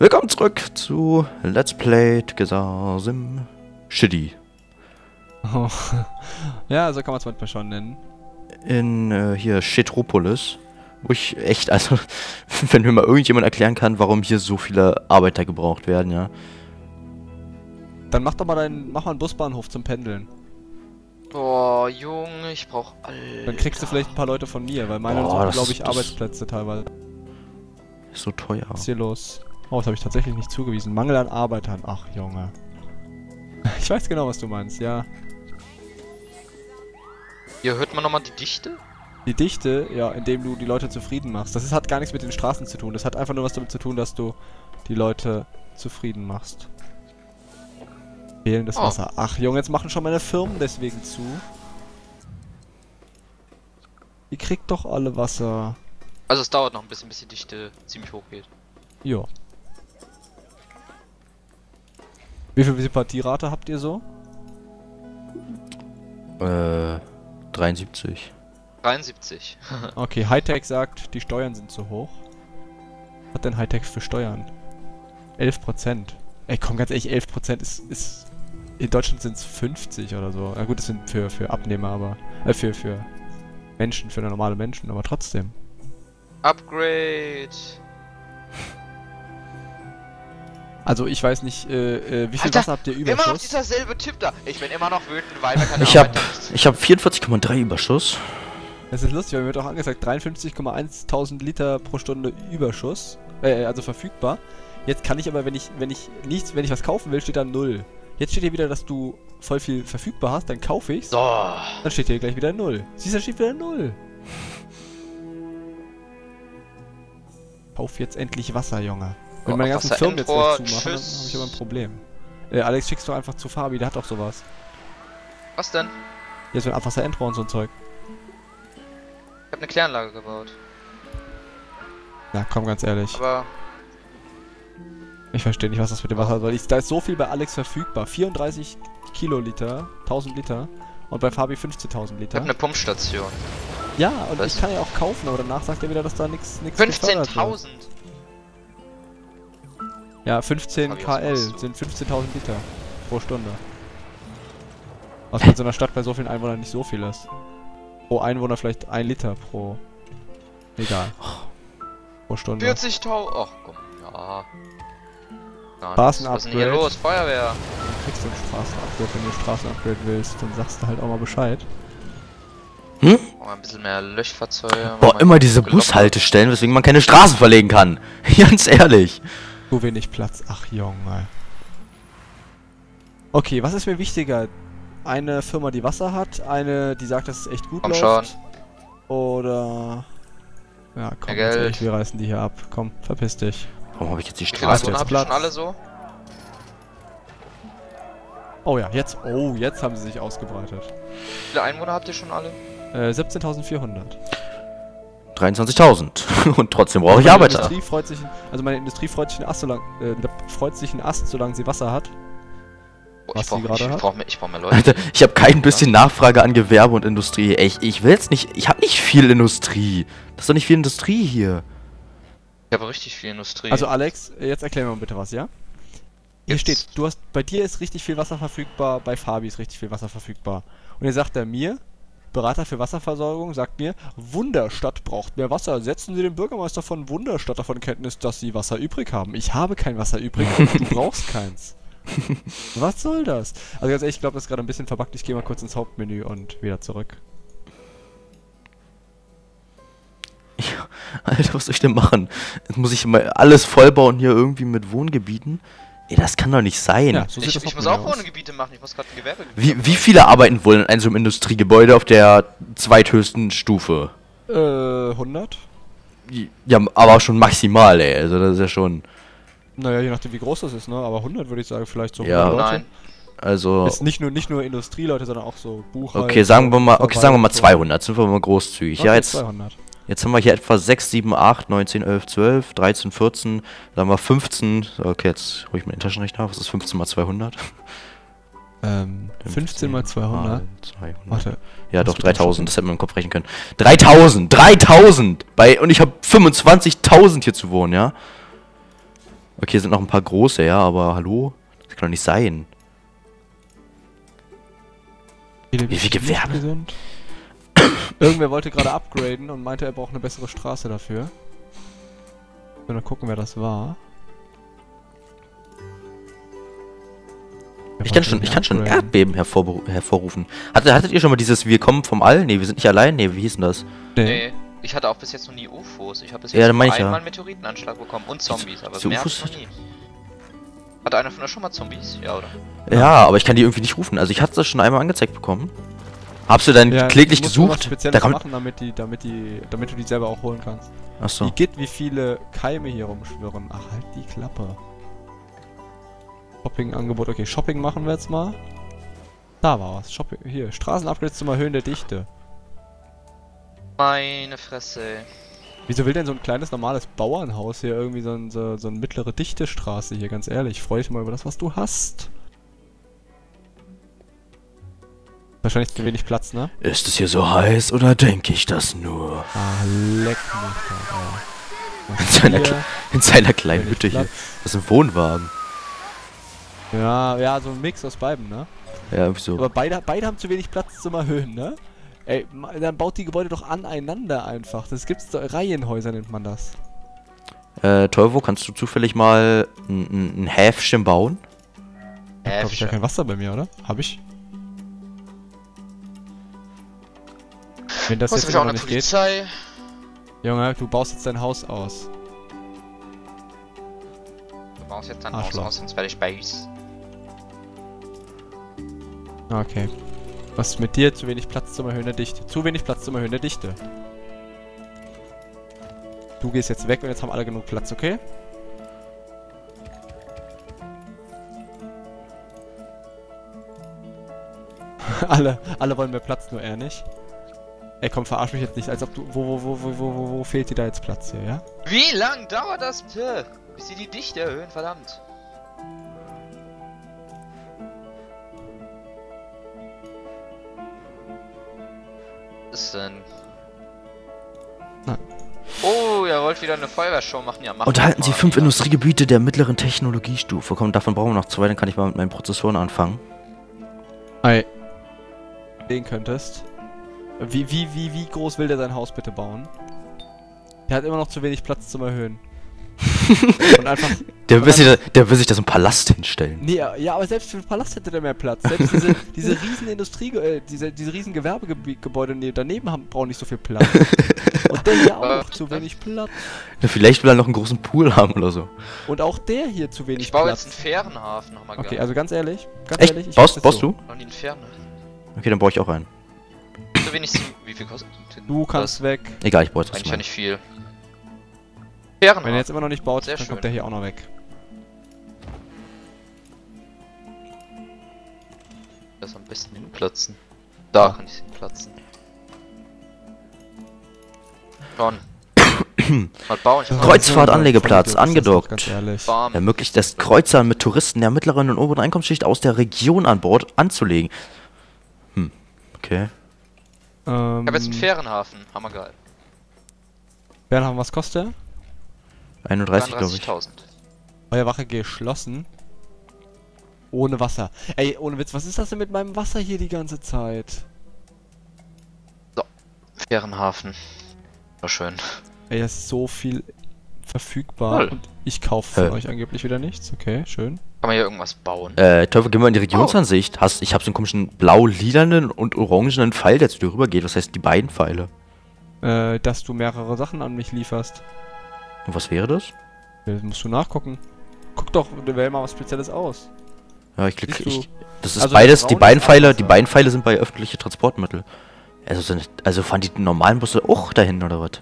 Willkommen zurück zu Let's Play Together Sim City. Oh. Ja, so kann man es manchmal schon nennen. In hier Shitropolis, wo ich echt, also wenn mir mal irgendjemand erklären kann, warum hier so viele Arbeiter gebraucht werden, ja. Dann mach doch mal einen Busbahnhof zum Pendeln. Boah, Junge, ich brauch alle. Dann kriegst du vielleicht ein paar Leute von mir, weil meine sind, glaube ich, Arbeitsplätze teilweise. Ist so teuer. Was ist hier los? Oh, das habe ich tatsächlich nicht zugewiesen. Mangel an Arbeitern. Ach, Junge. Ich weiß genau, was du meinst, ja. Hier hört man nochmal die Dichte? Die Dichte, ja, indem du die Leute zufrieden machst. Das hat gar nichts mit den Straßen zu tun. Das hat einfach nur was damit zu tun, dass du die Leute zufrieden machst. Fehlendes Wasser. Ach, Junge, jetzt machen schon meine Firmen deswegen zu. Ihr kriegt doch alle Wasser. Also es dauert noch ein bisschen, bis die Dichte ziemlich hoch geht. Ja. Wie viel Sympathierate habt ihr so? 73. 73. Okay, Hightech sagt, die Steuern sind zu hoch. Was hat denn Hightech für Steuern? 11%. Ey, komm, ganz ehrlich, 11% ist... In Deutschland sind es 50 oder so. Na gut, das sind für Abnehmer, aber... für Menschen, für normale Menschen, aber trotzdem. Upgrade! Also ich weiß nicht, wie viel Alter, Wasser habt ihr Überschuss? Immer noch dieser selbe Typ da. Ich bin immer noch wütend, weil man kann Ich hab 44,3 Überschuss. Das ist lustig, weil mir wird auch angesagt, 53.100 Liter pro Stunde Überschuss, also verfügbar. Jetzt kann ich aber, wenn ich was kaufen will, steht da 0. Jetzt steht hier wieder, dass du voll viel verfügbar hast, dann kaufe ich's. So. Dann steht hier gleich wieder 0. Siehst du, da steht wieder 0. Kauf jetzt endlich Wasser, Junge. Wenn meine ganzen Firmen jetzt gleich zumachen, dann habe ich aber ein Problem. Alex, schickst du einfach zu Fabi, der hat auch sowas. Was denn? Jetzt wird Abwasser-Endrohr und so ein Zeug. Ich habe eine Kläranlage gebaut. Na komm, ganz ehrlich. Aber... Ich verstehe nicht, was das mit dem Wasser soll. Da ist so viel bei Alex verfügbar. 34 Kiloliter, 1000 Liter. Und bei Fabi 15.000 Liter. Ich habe eine Pumpstation. Ja, und was? Ich kann ja auch kaufen, aber danach sagt er wieder, dass da nichts... 15.000! Ja, 15 KL sind 15.000 Liter pro Stunde. Was bei so einer Stadt bei so vielen Einwohnern nicht so viel ist. Pro Einwohner vielleicht 1 Liter pro... Egal. Pro Stunde. 40.000... Ach komm, ja. Straßenupgrade. Was ist denn hier los? Feuerwehr! Du kriegst den Straßenupgrade. Wenn du Straßenupgrade willst, dann sagst du halt auch mal Bescheid. Hm? Oh, ein bisschen mehr Löschfahrzeuge. Boah, immer diese Bushaltestellen, weswegen man keine Straßen verlegen kann. Ganz ehrlich. Zu wenig Platz. Ach, Junge. Okay, was ist mir wichtiger? Eine Firma, die Wasser hat? Eine, die sagt, dass es echt gut läuft? Komm schon. Oder... Ja, komm, ehrlich, wir reißen die hier ab. Komm, verpiss dich. Warum habe ich jetzt die Straße? Habt ihr schon alle so? Oh ja, jetzt... Oh, jetzt haben sie sich ausgebreitet. Wie viele Einwohner habt ihr schon alle? 17.400. 23.000. Und trotzdem brauche ich Arbeiter. Meine Industrie freut sich einen Ast, solange sie Wasser hat. Ich brauche mehr Leute. Alter, ich habe kein bisschen Nachfrage an Gewerbe und Industrie. Ey, ich will jetzt nicht... Ich habe nicht viel Industrie. Das ist doch nicht viel Industrie hier. Ich habe richtig viel Industrie. Also Alex, jetzt erklär mir mal bitte was, ja? Hier steht, du hast, bei dir ist richtig viel Wasser verfügbar, bei Fabi ist richtig viel Wasser verfügbar. Und jetzt sagt er mir, Berater für Wasserversorgung, sagt mir, Wunderstadt braucht mehr Wasser. Setzen Sie den Bürgermeister von Wunderstadt davon in Kenntnis, dass Sie Wasser übrig haben. Ich habe kein Wasser übrig, du brauchst keins. Was soll das? Also ganz ehrlich, ich glaube, das ist gerade ein bisschen verbuggt. Ich gehe mal kurz ins Hauptmenü und wieder zurück. Ja, Alter, was soll ich denn machen? Jetzt muss ich mal alles vollbauen hier irgendwie mit Wohngebieten. Ey, das kann doch nicht sein. Ja, so ich muss auch Wohngebiete machen, ich muss gerade ein Gewerbegebiet machen. Wie viele arbeiten wollen in einem so einem Industriegebäude auf der zweithöchsten Stufe? 100? Ja, aber schon maximal, ey. Also das ist ja schon... Naja, je nachdem wie groß das ist, ne? Aber 100 würde ich sagen, vielleicht so 100 Leute. Nein. Also... Ist nicht nur Industrieleute, sondern auch so Buchhalter. Okay, sagen wir mal 200, sind wir mal großzügig. Okay, ja, jetzt... 200. Jetzt haben wir hier etwa 6, 7, 8, 19, 11, 12, 13, 14, dann haben wir 15. Okay, jetzt hole ich meinen Taschenrechner. Was ist 15 mal 200? 15 mal 200? 200. Warte. Ja, doch, 3000. Das hätten wir im Kopf rechnen können. 3000! 3000! Und ich habe 25.000 hier zu wohnen, ja? Okay, hier sind noch ein paar große, ja, aber hallo? Das kann doch nicht sein. Wie viel Gewerbe? Sind. Irgendwer wollte gerade upgraden und meinte, er braucht eine bessere Straße dafür. Ich will mal gucken, wer das war. Ich kann schon Erdbeben hervorrufen. Hattet ihr schon mal dieses Wir kommen vom All? Ne, wir sind nicht allein? Ne, wie hieß denn das? Nee. Ich hatte auch bis jetzt noch nie UFOs. Ich habe bis jetzt nur einmal einen Meteoritenanschlag bekommen und Zombies, aber mehr hatte ich noch nie. Hat einer von euch schon mal Zombies? Ja, oder? Ja, aber ich kann die irgendwie nicht rufen. Also ich hatte das schon einmal angezeigt bekommen. Habst du dann kläglich gesucht? Da kommt machen, damit du die selber auch holen kannst. Achso. Wie viele Keime hier rumschwirren. Ach, halt die Klappe. Shopping-Angebot. Okay, Shopping machen wir jetzt mal. Da war was. Shopping. Hier, Straßenupgrades zum Erhöhen der Dichte. Meine Fresse. Wieso will denn so ein kleines, normales Bauernhaus hier irgendwie so eine mittlere Dichtestraße hier? Ganz ehrlich, freue ich mal über das, was du hast. Wahrscheinlich zu wenig Platz, ne? Ist es hier so heiß oder denke ich das nur? Ah, leck mich da, in seiner kleinen Hütte hier. Das ist ein Wohnwagen. Ja, so ein Mix aus beiden, ne? Ja, irgendwie so. Aber beide haben zu wenig Platz zum Erhöhen, ne? Ey, dann baut die Gebäude doch aneinander einfach. Das gibt's doch. Reihenhäuser nennt man das. Teuvo, kannst du zufällig mal ein Häfchen bauen? Da hab ich ja kein Wasser bei mir, oder? Hab ich. Wenn das jetzt auch nicht geht. Junge, du baust jetzt dein Haus aus. Du baust jetzt dein Haus aus, sonst werde ich base. Okay. Was mit dir? Zu wenig Platz zum Erhöhen der Dichte. Zu wenig Platz zum Erhöhen der Dichte. Du gehst jetzt weg und jetzt haben alle genug Platz, okay? alle wollen mehr Platz, nur er nicht. Ey, komm, verarsch mich jetzt nicht, als ob du... Wo fehlt dir da jetzt Platz hier, ja? Wie lang dauert das bitte? Bis sie die Dichte erhöhen, verdammt. Denn? Nein. Oh, ihr wollt wieder eine Feuerwehrshow machen. Ja, machen. Unterhalten Sie 5 Industriegebiete der mittleren Technologiestufe. Komm, davon brauchen wir noch 2, dann kann ich mal mit meinen Prozessoren anfangen. Ei. Den könntest. Wie groß will der sein Haus bitte bauen? Der hat immer noch zu wenig Platz zum Erhöhen. Und einfach... Der will sich da so einen Palast hinstellen. Nee, ja, aber selbst für einen Palast hätte der mehr Platz. Selbst diese riesen diese riesen Gewerbegebäude daneben brauchen nicht so viel Platz. Und der hier auch zu wenig Platz. Ja, vielleicht will er noch einen großen Pool haben oder so. Und auch der hier zu wenig Platz. Ich baue jetzt einen fairen Hafen nochmal. Okay, also ganz ehrlich. Ich baust du? Noch nie einen fairen Hafen. Okay, dann baue ich auch einen. Zu wenig. Wie viel kostet denn? Du kannst weg. Egal, ich baue jetzt was. Eigentlich ja nicht viel. Wenn er jetzt immer noch nicht baut, dann kommt der hier auch noch weg. Das am besten hinplatzen. Da kann ich hinplatzen. Schon. Kreuzfahrtanlegeplatz, angedockt. Ganz ehrlich. Ermöglicht es Kreuzern mit Touristen der mittleren und oberen Einkommensschicht aus der Region an Bord anzulegen. Hm, okay. Ich hab jetzt einen fairen Hafen, hammergeil. Fährenhafen, was kostet der? 31, glaube ich. Feuerwache geschlossen. Ohne Wasser. Ey, ohne Witz, was ist das denn mit meinem Wasser hier die ganze Zeit? So. Fährenhafen. War schön. Ey, das ist so viel verfügbar. Cool. Und ich kaufe von euch angeblich wieder nichts. Okay, schön. Kann man hier irgendwas bauen? Teufel, gehen wir in die Regionsansicht. Ich hab so einen komischen blau-lilanen und orangenen Pfeil, der zu dir rüber geht. Was heißt die beiden Pfeile? Dass du mehrere Sachen an mich lieferst. Und was wäre das? Das musst du nachgucken. Guck doch, wähl mal was Spezielles aus. Ja, ich klicke. Das ist also beides, die beiden Pfeile sind bei öffentlichen Transportmitteln. Also fahren die normalen Busse auch dahin oder was?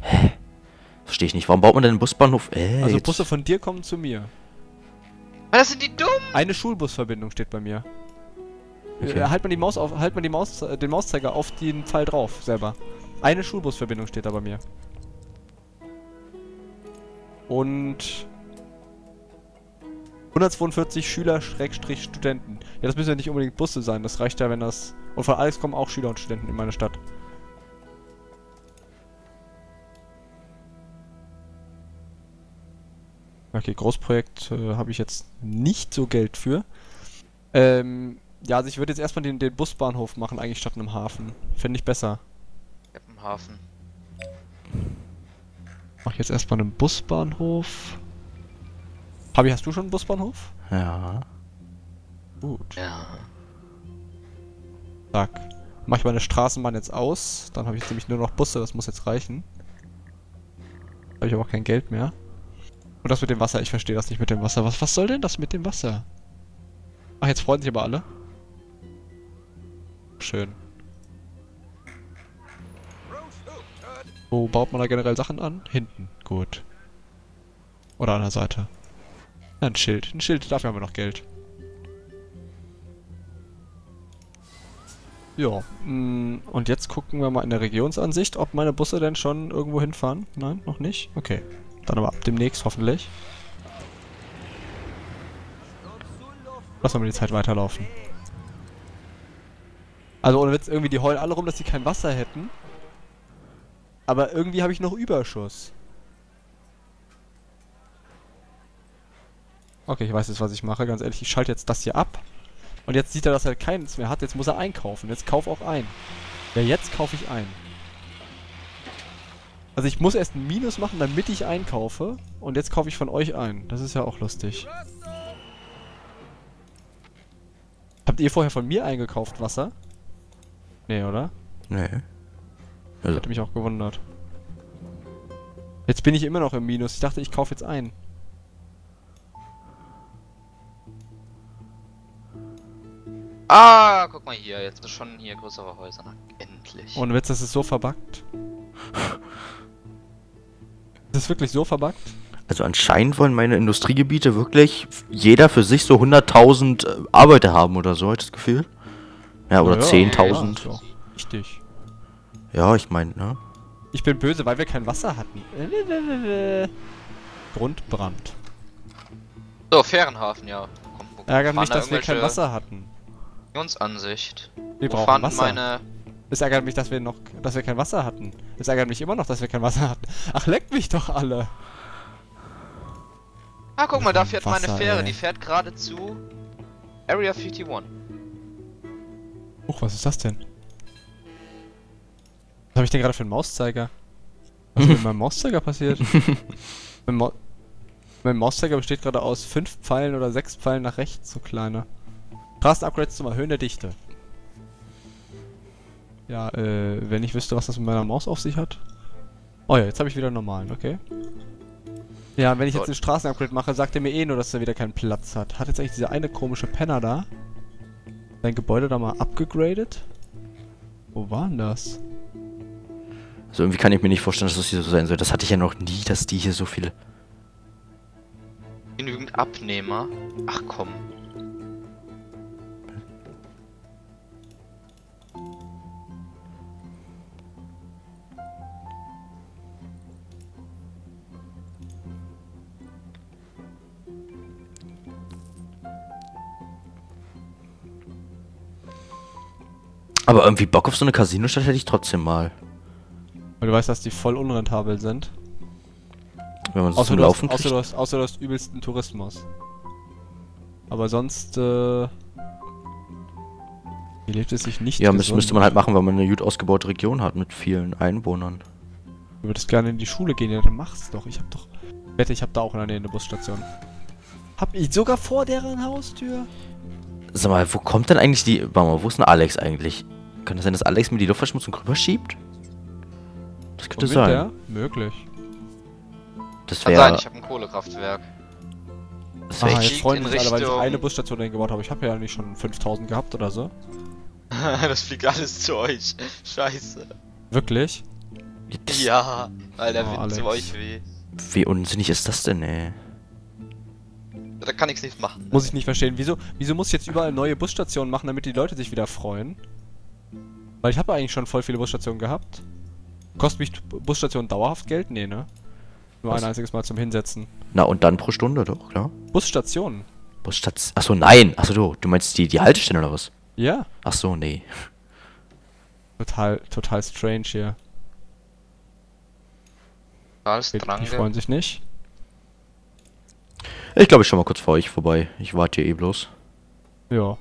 Hä? Verstehe ich nicht. Warum baut man denn einen Busbahnhof? Also Busse von dir kommen zu mir. Das sind die dumm! Eine Schulbusverbindung steht bei mir. Okay. Halt mal den Mauszeiger auf den Pfeil drauf selber. Eine Schulbusverbindung steht da bei mir. Und 142 Schüler-Studenten. Ja, das müssen ja nicht unbedingt Busse sein, das reicht ja, wenn das... Und von Alex kommen auch Schüler und Studenten in meine Stadt. Okay, Großprojekt habe ich jetzt nicht so Geld für. Ja, also ich würde jetzt erstmal den Busbahnhof machen, eigentlich statt einem Hafen. Fände ich besser. Ja, im Hafen. Mach jetzt erstmal einen Busbahnhof. Habi, hast du schon einen Busbahnhof? Ja. Gut. Ja. Zack. Mach ich meine Straßenbahn jetzt aus. Dann habe ich jetzt nämlich nur noch Busse, das muss jetzt reichen. Habe ich aber auch kein Geld mehr. Und das mit dem Wasser, ich verstehe das nicht mit dem Wasser. Was soll denn das mit dem Wasser? Ach, jetzt freuen sich aber alle. Schön. Wo baut man da generell Sachen an? Hinten. Gut. Oder an der Seite. Ja, ein Schild. Ein Schild, dafür haben wir noch Geld. Ja, und jetzt gucken wir mal in der Regionsansicht, ob meine Busse denn schon irgendwo hinfahren. Nein, noch nicht? Okay. Dann aber ab demnächst, hoffentlich. Lass mal die Zeit weiterlaufen. Also ohne Witz, irgendwie die heulen alle rum, dass sie kein Wasser hätten. Aber irgendwie habe ich noch Überschuss. Okay, ich weiß jetzt, was ich mache. Ganz ehrlich, ich schalte jetzt das hier ab. Und jetzt sieht er, dass er keins mehr hat. Jetzt muss er einkaufen. Jetzt kauf auch ein. Ja, jetzt kaufe ich ein. Also ich muss erst ein Minus machen, damit ich einkaufe. Und jetzt kaufe ich von euch ein. Das ist ja auch lustig. Habt ihr vorher von mir eingekauft, Wasser? Nee, oder? Nee. Also. Hätte mich auch gewundert. Jetzt bin ich immer noch im Minus. Ich dachte, ich kaufe jetzt ein. Ah, guck mal hier. Jetzt ist schon hier größere Häuser. Endlich. Und Witz, das ist so verbuggt. Das ist wirklich so verbuggt. Also anscheinend wollen meine Industriegebiete wirklich jeder für sich so 100.000 Arbeiter haben oder so, hat das Gefühl. Ja, oder ja, 10.000. Ja, richtig. Ja, ich meine, ne? Ich bin böse, weil wir kein Wasser hatten. Grundbrand. So, Fährenhafen, ja. Ärgert mich, dass wir kein Wasser hatten. Regionsansicht. Wir brauchen Wasser. Es ärgert mich, dass wir kein Wasser hatten. Es ärgert mich immer noch, dass wir kein Wasser hatten. Ach, leckt mich doch alle. Ah, guck mal, da fährt meine Fähre. Ey. Die fährt gerade zu Area 51. Uch, was ist das denn? Was habe ich denn gerade für einen Mauszeiger? Was ist mit meinem Mauszeiger passiert? Mein Mauszeiger besteht gerade aus 5 Pfeilen oder 6 Pfeilen nach rechts, so kleine. Straßenupgrades zum Erhöhen der Dichte. Ja, wenn ich wüsste, was das mit meiner Maus auf sich hat. Oh ja, jetzt habe ich wieder einen normalen, okay. Ja, wenn ich jetzt den Straßenupgrade mache, sagt er mir eh nur, dass er wieder keinen Platz hat. Hat jetzt eigentlich dieser eine komische Penner da sein Gebäude da mal abgegradet? Wo war denn das? Also irgendwie kann ich mir nicht vorstellen, dass das hier so sein soll. Das hatte ich ja noch nie, dass die hier so viele... Genügend Abnehmer? Ach komm. Aber irgendwie Bock auf so eine Casino-Stadt hätte ich trotzdem mal. Weil du weißt, dass die voll unrentabel sind. Wenn man so zum Laufen kriegt. Außer du hast übelsten Tourismus. Aber sonst, hier lebt es sich nicht. Ja, müsste man halt machen, weil man eine gut ausgebaute Region hat mit vielen Einwohnern. Du würdest gerne in die Schule gehen, ja, dann mach's doch. Ich hab doch... Wette, ich hab da auch in der Nähe eine Busstation. Hab ich sogar vor deren Haustür. Sag mal, wo kommt denn eigentlich die... Warte mal, wo ist denn Alex eigentlich? Kann das sein, dass Alex mir die Luftverschmutzung rüberschiebt? Das könnte sein. Der? Möglich. Das wäre... Kann sein, ich habe ein Kohlekraftwerk. Das wäre echt freuen mich alle, weil ich eine Busstation hingebaut habe. Ich habe ja nicht schon 5.000 gehabt oder so. Das fliegt alles zu euch. Scheiße. Wirklich? Ja, weil der Wind zu euch weh. Wie unsinnig ist das denn, ey? Da kann ich nichts machen. Muss ich nicht verstehen. Wieso muss ich jetzt überall neue Busstationen machen, damit die Leute sich wieder freuen? Weil ich habe eigentlich schon voll viele Busstationen gehabt. Kostet mich Busstation dauerhaft Geld? Nee, ne? Nur ein einziges Mal zum Hinsetzen. Na und dann pro Stunde doch, klar? Busstationen. Busstationen? Achso, nein. Achso, du meinst die Haltestellen oder was? Ja. Achso, nee. Total strange hier. Die freuen sich nicht. Ich glaube, ich schau mal kurz vor euch vorbei. Ich warte hier eh bloß. Ja.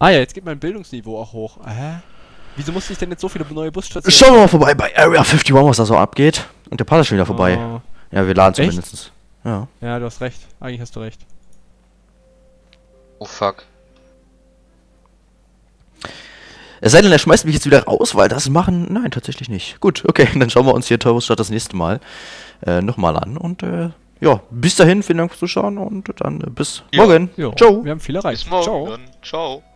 Ah ja, jetzt geht mein Bildungsniveau auch hoch. Hä? Wieso musste ich denn jetzt so viele neue Busstationen? Schauen wir mal vorbei bei Area 51, was da so abgeht. Und der Part ist schon wieder vorbei. Oh. Ja, wir laden zumindest. Ja. Ja, du hast recht. Eigentlich hast du recht. Oh fuck. Es sei denn, er schmeißt mich jetzt wieder raus, weil das machen... Nein, tatsächlich nicht. Gut, okay, dann schauen wir uns hier Wunderstadt das nächste Mal nochmal an. Und ja, bis dahin, vielen Dank fürs Zuschauen und dann bis morgen. Jo. Ciao. Wir haben viel erreicht. Bis morgen. Ciao. Ciao.